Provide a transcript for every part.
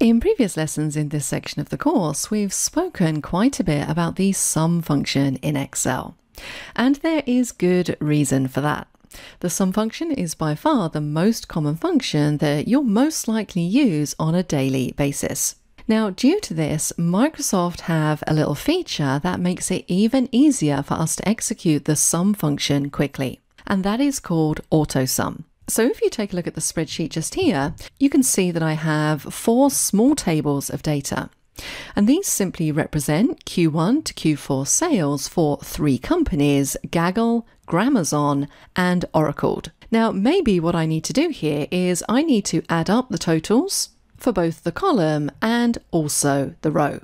In previous lessons in this section of the course, we've spoken quite a bit about the sum function in Excel. And there is good reason for that. The sum function is by far the most common function that you'll most likely use on a daily basis. Now, due to this, Microsoft have a little feature that makes it even easier for us to execute the sum function quickly, and that is called AutoSum. So if you take a look at the spreadsheet just here, you can see that I have four small tables of data. And these simply represent Q1 to Q4 sales for three companies, Gaggle, Gramazon, and Oracle. Now, maybe what I need to do here is I need to add up the totals for both the column and also the row.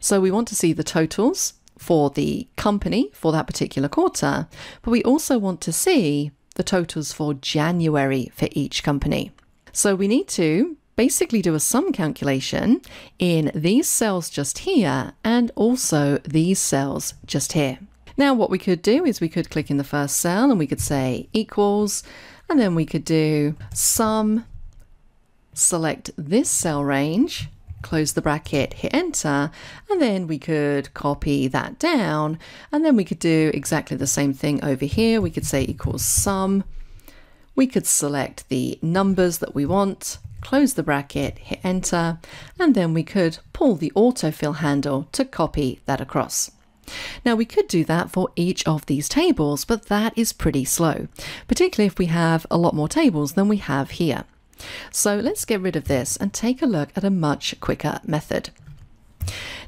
So we want to see the totals for the company for that particular quarter, but we also want to see the totals for January for each company. So we need to basically do a sum calculation in these cells just here and also these cells just here. Now what we could do is we could click in the first cell and we could say equals, and then we could do sum, select this cell range, close the bracket, hit enter, and then we could copy that down, and then we could do exactly the same thing over here. We could say equals sum, we could select the numbers that we want, close the bracket, hit enter, and then we could pull the autofill handle to copy that across. Now we could do that for each of these tables, but that is pretty slow, particularly if we have a lot more tables than we have here. So let's get rid of this and take a look at a much quicker method.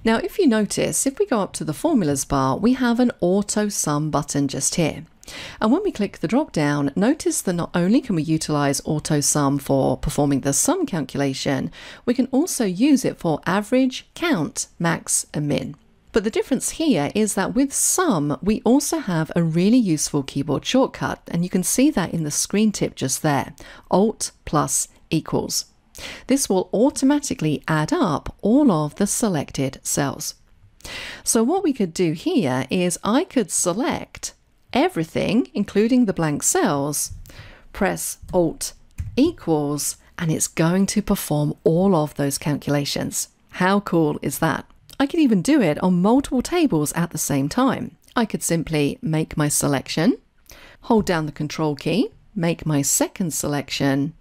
Now, if you notice, if we go up to the formulas bar, we have an auto sum button just here. And when we click the drop down, notice that not only can we utilize auto sum for performing the sum calculation, we can also use it for average, count, max, and min. But the difference here is that with sum, we also have a really useful keyboard shortcut, and you can see that in the screen tip just there, Alt + equals. This will automatically add up all of the selected cells. So what we could do here is I could select everything, including the blank cells, press Alt = and it's going to perform all of those calculations. How cool is that? I could even do it on multiple tables at the same time. I could simply make my selection, hold down the control key, make my second selection,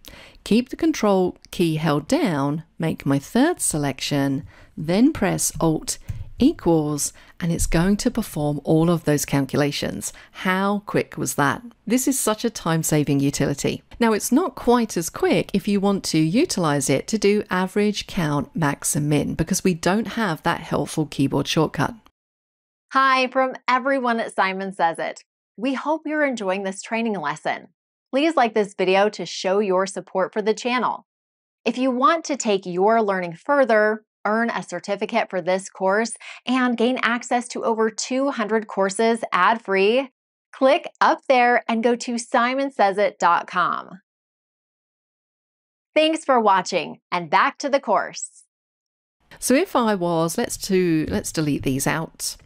keep the control key held down, make my third selection, then press Alt = and it's going to perform all of those calculations. How quick was that? This is such a time-saving utility. Now it's not quite as quick if you want to utilize it to do average, count, max, and min, because we don't have that helpful keyboard shortcut. Hi from everyone at Simon Says It. We hope you're enjoying this training lesson. Please like this video to show your support for the channel. If you want to take your learning further, earn a certificate for this course, and gain access to over 200 courses ad-free, click up there and go to SimonSezIT.com. Thanks for watching, and back to the course. So if I was, let's delete these out.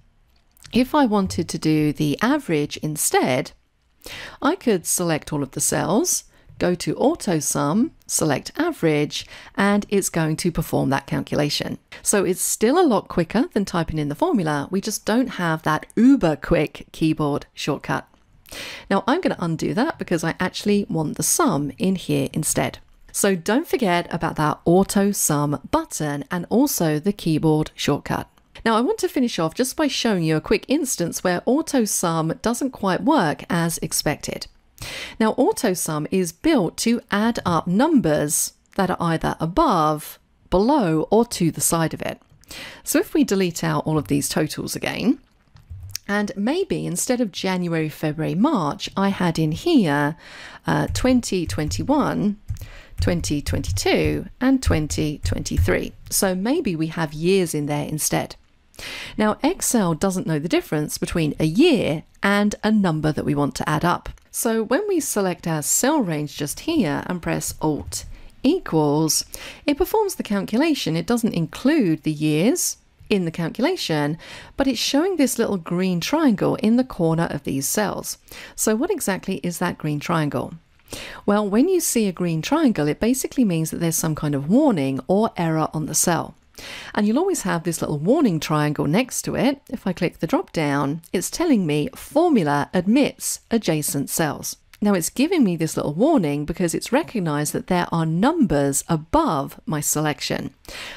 If I wanted to do the average instead, I could select all of the cells, go to AutoSum, select average, and it's going to perform that calculation. So it's still a lot quicker than typing in the formula. We just don't have that uber quick keyboard shortcut. Now I'm going to undo that because I actually want the sum in here instead. So don't forget about that AutoSum button and also the keyboard shortcut. Now I want to finish off just by showing you a quick instance where AutoSum doesn't quite work as expected. Now, AutoSum is built to add up numbers that are either above, below, or to the side of it. So if we delete out all of these totals again, and maybe instead of January, February, March, I had in here 2021, 2022, and 2023. So maybe we have years in there instead. Now, Excel doesn't know the difference between a year and a number that we want to add up. So when we select our cell range just here and press Alt = it performs the calculation. It doesn't include the years in the calculation, but it's showing this little green triangle in the corner of these cells. So what exactly is that green triangle? Well, when you see a green triangle, it basically means that there's some kind of warning or error on the cell. And you'll always have this little warning triangle next to it. If I click the drop down, it's telling me formula admits adjacent cells. Now it's giving me this little warning because it's recognized that there are numbers above my selection.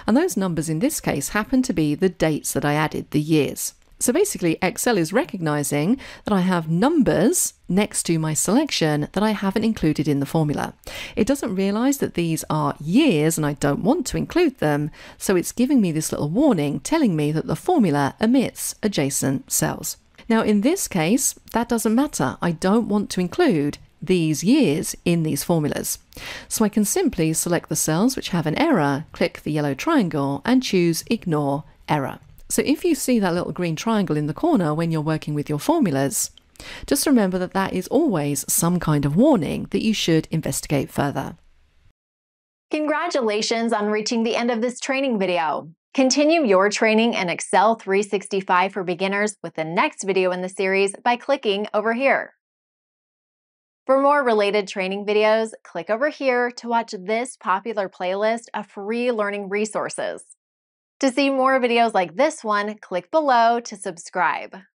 And those numbers in this case happen to be the dates that I added, the years. So basically Excel is recognizing that I have numbers next to my selection that I haven't included in the formula. It doesn't realize that these are years and I don't want to include them, so it's giving me this little warning telling me that the formula omits adjacent cells. Now in this case, that doesn't matter. I don't want to include these years in these formulas. So I can simply select the cells which have an error, click the yellow triangle and choose Ignore Error. So if you see that little green triangle in the corner when you're working with your formulas, just remember that that is always some kind of warning that you should investigate further. Congratulations on reaching the end of this training video. Continue your training in Excel 365 for beginners with the next video in the series by clicking over here. For more related training videos, click over here to watch this popular playlist of free learning resources. To see more videos like this one, click below to subscribe.